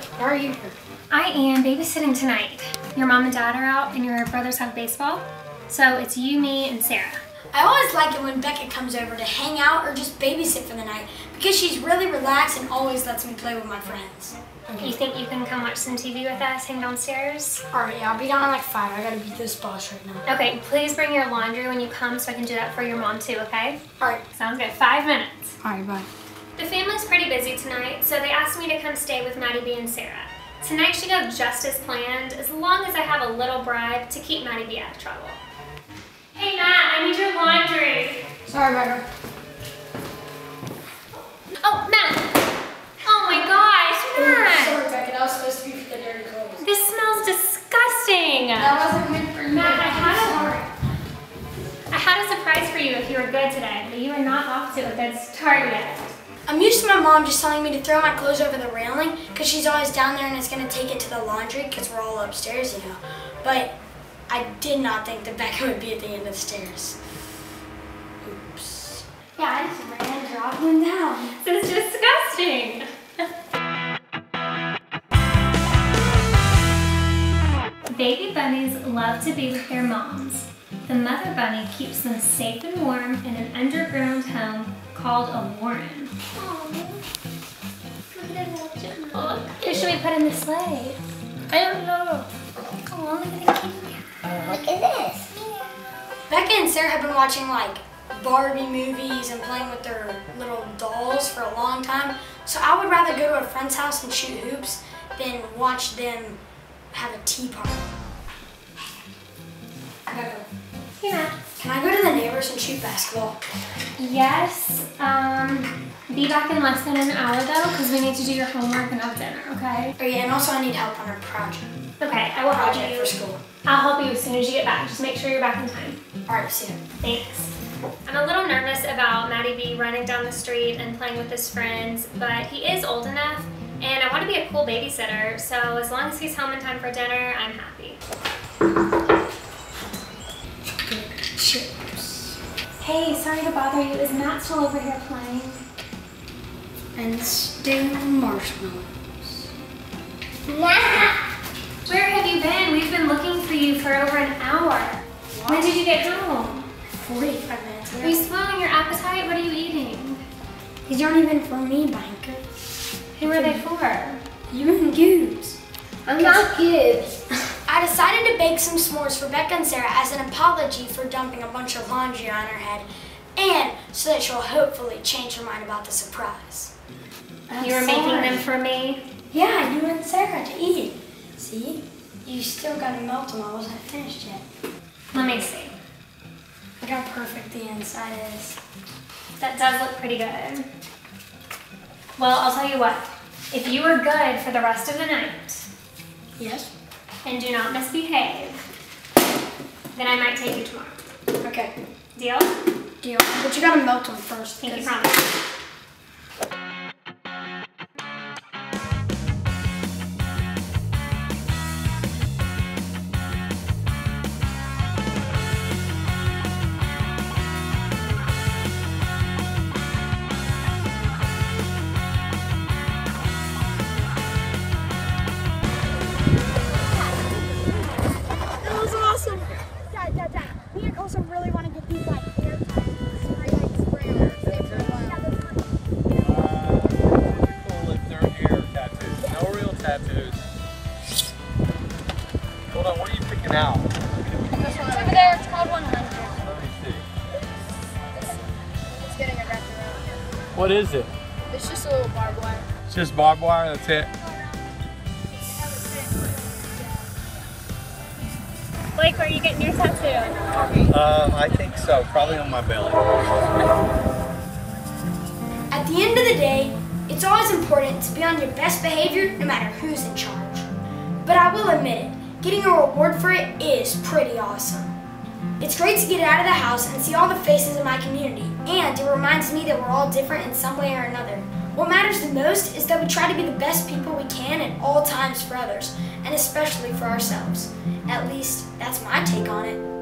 Sarah, why are you here? I am babysitting tonight. Your mom and dad are out and your brothers have baseball. So it's you, me, and Sarah. I always like it when Becca comes over to hang out or just babysit for the night because she's really relaxed and always lets me play with my friends. You think you can come watch some TV with us, hang downstairs? Alright, yeah, I'll be down in like 5. I gotta beat this boss right now. Okay, please bring your laundry when you come so I can do that for your mom too, okay? Alright. Sounds good. 5 minutes. Alright, bye. The family's pretty busy tonight, so they asked me to come stay with Matty B and Sarah. Tonight should go just as planned, as long as I have a little bribe to keep Matty B out of trouble. Hey Matt, I need your laundry. Sorry, Rebecca. Oh, Matt! Oh my gosh, Matt! Sorry, Rebecca, that was supposed to be for the Dairy Girls. This smells disgusting! That wasn't meant for you. Matt, I had a surprise for you if you were good today, but you are not off to a good start yet. I'm used to my mom just telling me to throw my clothes over the railing because she's always down there and is going to take it to the laundry because we're all upstairs, you know. But I did not think that Becca would be at the end of the stairs. Oops. Yeah, I just ran and dropped one down. This is disgusting. Baby bunnies love to be with their moms. The mother bunny keeps them safe and warm in an underground home called a warren. Aww. Who should we put in the sleigh? I don't know. Oh, look at the kitty. Look at this. Yeah. Becca and Sarah have been watching like Barbie movies and playing with their little dolls for a long time. So I would rather go to a friend's house and shoot hoops than watch them have a tea party. Becca. Hey, Matt. Can I go to the neighbors and shoot basketball? Yes. Be back in less than an hour though, because we need to do your homework and have dinner, okay? Oh yeah, and also I need help on our project. Okay, I will help you. Project for school. I'll help you as soon as you get back. Just make sure you're back in time. All right, see you. Thanks. I'm a little nervous about Matty B running down the street and playing with his friends, but he is old enough, and I want to be a cool babysitter, so as long as he's home in time for dinner, I'm happy. Chips. Hey, sorry to bother you. Is Matt still over here playing? And still marshmallows. Matt! Where have you been? We've been looking for you for over an hour. What? When did you get home? 45 minutes ago. Are you spoiling your appetite? What are you eating? These aren't even for me, Banker. Who are they for? You and Gibbs. I'm not Gibbs. I decided to bake some s'mores for Becca and Sarah as an apology for dumping a bunch of laundry on her head, and so that she'll hopefully change her mind about the surprise. You were making them for me? Yeah, you and Sarah to eat. See? You still gotta melt them. I wasn't finished yet. Let me see. Look how perfect the inside is. That does look pretty good. Well, I'll tell you what. If you are good for the rest of the night, yes, and do not misbehave, then I might take you tomorrow. Okay. Deal? Deal. But you gotta melt them first. Thank you, promise. What is it? It's just a little barbed wire. It's just barbed wire, that's it? Blake, where are you getting your tattoo? I think so. Probably on my belly. At the end of the day, it's always important to be on your best behavior no matter who's in charge. But I will admit it, getting a reward for it is pretty awesome. It's great to get out of the house and see all the faces in my community. And it reminds me that we're all different in some way or another. What matters the most is that we try to be the best people we can at all times for others, and especially for ourselves. At least, that's my take on it.